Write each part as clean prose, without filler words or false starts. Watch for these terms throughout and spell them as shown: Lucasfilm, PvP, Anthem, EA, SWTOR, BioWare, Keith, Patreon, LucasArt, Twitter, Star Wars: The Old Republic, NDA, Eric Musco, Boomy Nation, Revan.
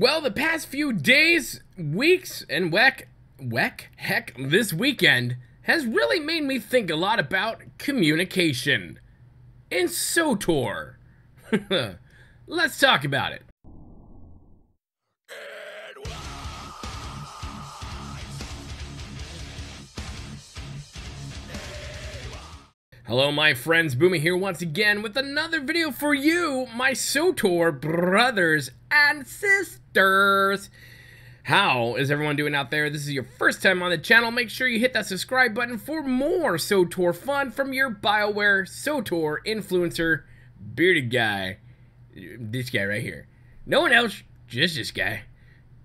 Well, the past few days, weeks, and heck, this weekend has really made me think a lot about communication in SWTOR. Let's talk about it. Hello my friends, Boomy here once again with another video for you, my SWTOR brothers and sisters. How is everyone doing out there? This is your first time on the channel. Make sure you hit that subscribe button for more SWTOR fun from your BioWare SWTOR influencer bearded guy. This guy right here. No one else, just this guy.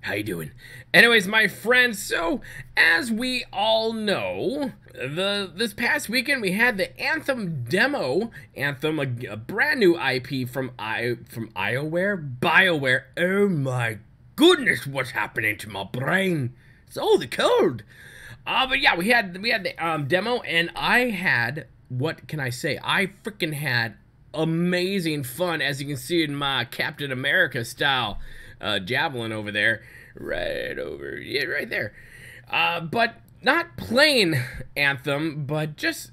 How you doing? Anyways, my friends, so as we all know, this past weekend we had the Anthem demo. Anthem, a brand new IP from BioWare. Oh my goodness, what's happening to my brain? It's all the code. But yeah, we had the demo, and I had, what can I say? I freaking had amazing fun, as you can see in my Captain America style javelin over there, right over, yeah, right there. But not playing Anthem, but just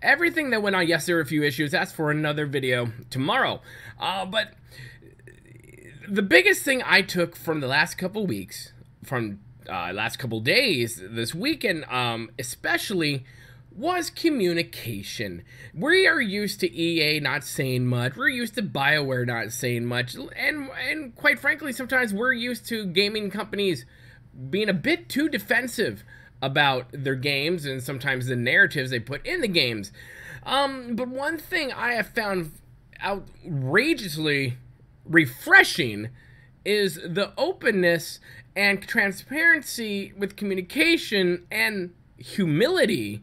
everything that went on. Yes, there were a few issues. That's for another video tomorrow. But the biggest thing I took from the last couple weeks, from last couple days, this weekend especially, was communication. We are used to EA not saying much. We're used to BioWare not saying much. And quite frankly, sometimes we're used to gaming companies being a bit too defensive about their games and sometimes the narratives they put in the games. But one thing I have found outrageously refreshing is the openness and transparency with communication and humility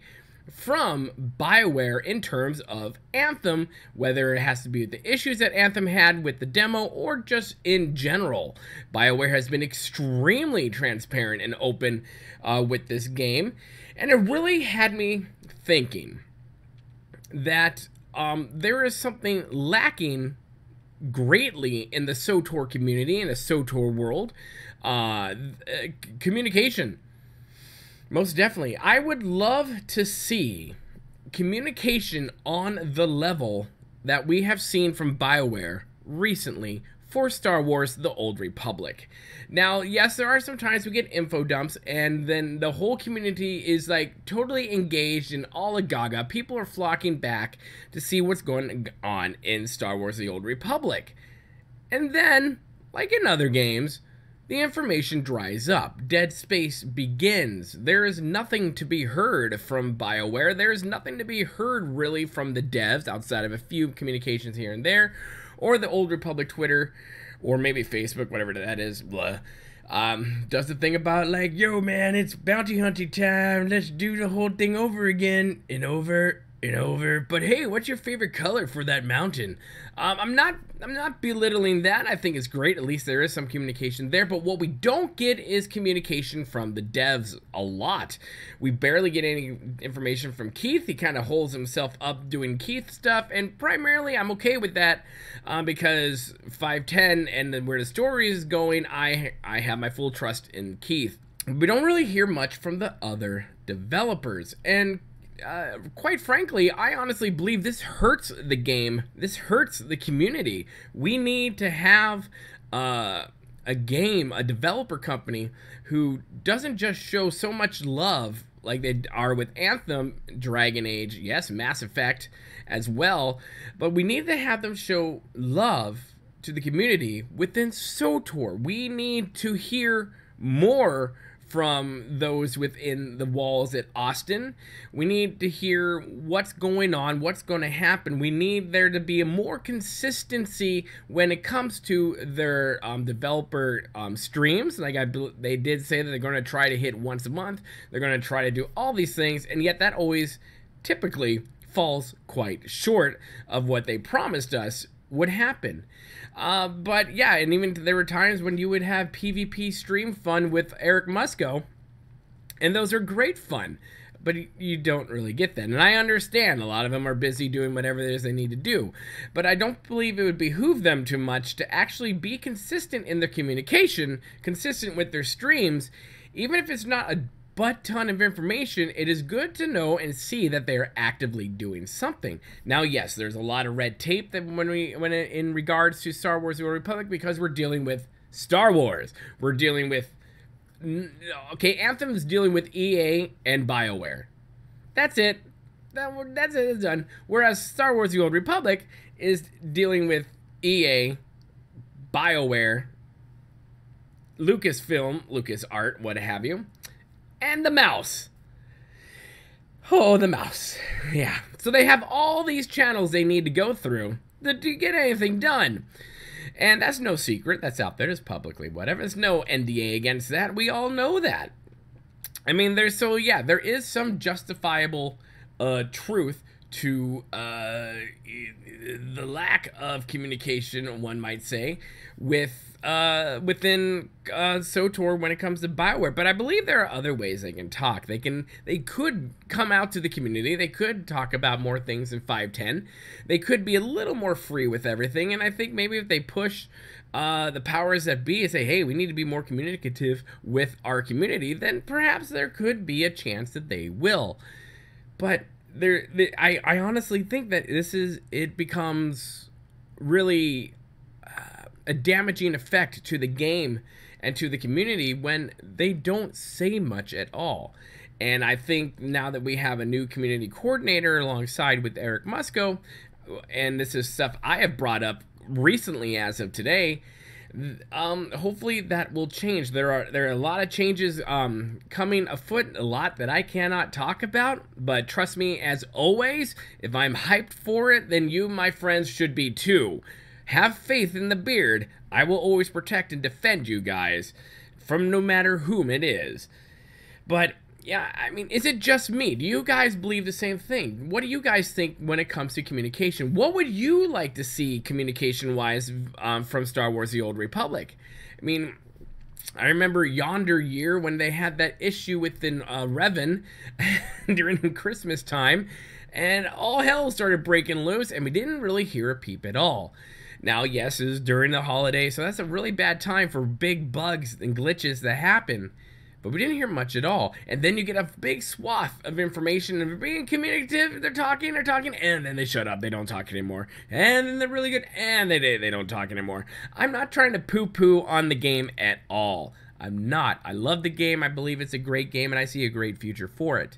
from BioWare in terms of Anthem, whether it has to be with the issues that Anthem had with the demo or just in general. BioWare has been extremely transparent and open with this game, and it really had me thinking that there is something lacking greatly in the SWTOR community, in the SWTOR world, communication. Most definitely. I would love to see communication on the level that we have seen from BioWare recently for Star Wars: The Old Republic. Now, yes, there are some times we get info dumps, and then the whole community is like totally engaged in all a gaga. People are flocking back to see what's going on in Star Wars: The Old Republic. And then, like in other games, the information dries up. Dead space begins. There is nothing to be heard from BioWare. There is nothing to be heard, really, from the devs outside of a few communications here and there, or the Old Republic Twitter, or maybe Facebook, whatever that is, blah. Does the thing about, like, yo, man, it's bounty hunting time. Let's do the whole thing over again and over and over. But hey, what's your favorite color for that mountain? I'm not belittling that. I think it's great. At least there is some communication there. But what we don't get is communication from the devs a lot. We barely get any information from Keith. He kind of holds himself up doing Keith stuff, and primarily I'm okay with that because 510 and then where the story is going, I have my full trust in Keith. We don't really hear much from the other developers, and quite frankly, I honestly believe this hurts the game. This hurts the community. We need to have a game, a developer company, who doesn't just show so much love like they are with Anthem, Dragon Age, yes, Mass Effect as well, but we need to have them show love to the community within SWTOR. We need to hear more from those within the walls at Austin. We need to hear what's going on, what's going to happen. We need there to be a more consistency when it comes to their developer streams. Like they did say that they're going to try to hit once a month. They're going to try to do all these things, and yet that always typically falls quite short of what they promised us would happen. But yeah, and even there were times when you would have PvP stream fun with Eric Musco, and those are great fun. But you don't really get that. And I understand a lot of them are busy doing whatever it is they need to do. But I don't believe it would behoove them too much to actually be consistent in their communication, consistent with their streams. Even if it's not a butt-ton of information, it is good to know and see that they are actively doing something. Now, yes, there's a lot of red tape that when in regards to Star Wars: The Old Republic, because we're dealing with Star Wars. We're dealing with... Okay, Anthem is dealing with EA and BioWare. That's it. That's it. It's done. Whereas Star Wars: The Old Republic is dealing with EA, BioWare, Lucasfilm, LucasArt, what have you, and the mouse. Oh, the mouse. Yeah. So they have all these channels they need to go through to get anything done. And that's no secret. That's out there. It's publicly whatever. There's no NDA against that. We all know that. I mean, there's so, yeah, there is some justifiable truth to the lack of communication, one might say, within SWTOR when it comes to BioWare. But I believe there are other ways they can talk. They could come out to the community. They could talk about more things in 5.10. They could be a little more free with everything. And I think maybe if they push the powers that be and say, hey, we need to be more communicative with our community, then perhaps there could be a chance that they will. But I honestly think that this is, it becomes really a damaging effect to the game and to the community when they don't say much at all. And I think now that we have a new community coordinator alongside with Eric Musco, and this is stuff I have brought up recently as of today, hopefully that will change. There are a lot of changes coming afoot, a lot that I cannot talk about, but trust me, as always, if I'm hyped for it, then you, my friends, should be too. Have faith in the beard. I will always protect and defend you guys from no matter whom it is. But, yeah, I mean, is it just me? Do you guys believe the same thing? What do you guys think when it comes to communication? What would you like to see communication-wise from Star Wars: The Old Republic? I mean, I remember yonder year when they had that issue within Revan during Christmas time, and all hell started breaking loose, and we didn't really hear a peep at all. Now, yes, it was during the holiday, so that's a really bad time for big bugs and glitches that happen. But we didn't hear much at all. And then you get a big swath of information, and they're being communicative, they're talking, and then they shut up, they don't talk anymore. And then they're really good, and they don't talk anymore. I'm not trying to poo-poo on the game at all. I'm not. I love the game, I believe it's a great game, and I see a great future for it.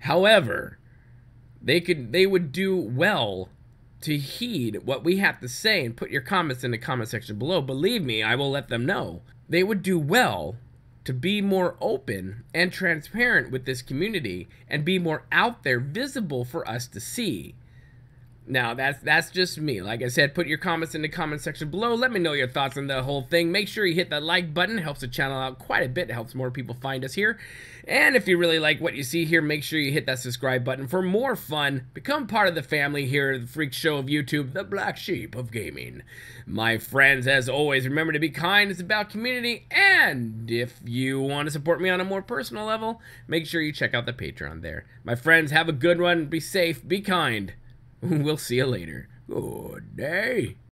However, they would do well to heed what we have to say, and put your comments in the comment section below. Believe me, I will let them know. They would do well to be more open and transparent with this community and be more out there, visible for us to see. Now, that's just me. Like I said, put your comments in the comment section below. Let me know your thoughts on the whole thing. Make sure you hit that like button. It helps the channel out quite a bit. It helps more people find us here. And if you really like what you see here, make sure you hit that subscribe button for more fun. Become part of the family here at the Freak Show of YouTube, the black sheep of gaming. My friends, as always, remember to be kind. It's about community. And if you want to support me on a more personal level, make sure you check out the Patreon there. My friends, have a good one. Be safe. Be kind. We'll see you later. Good day.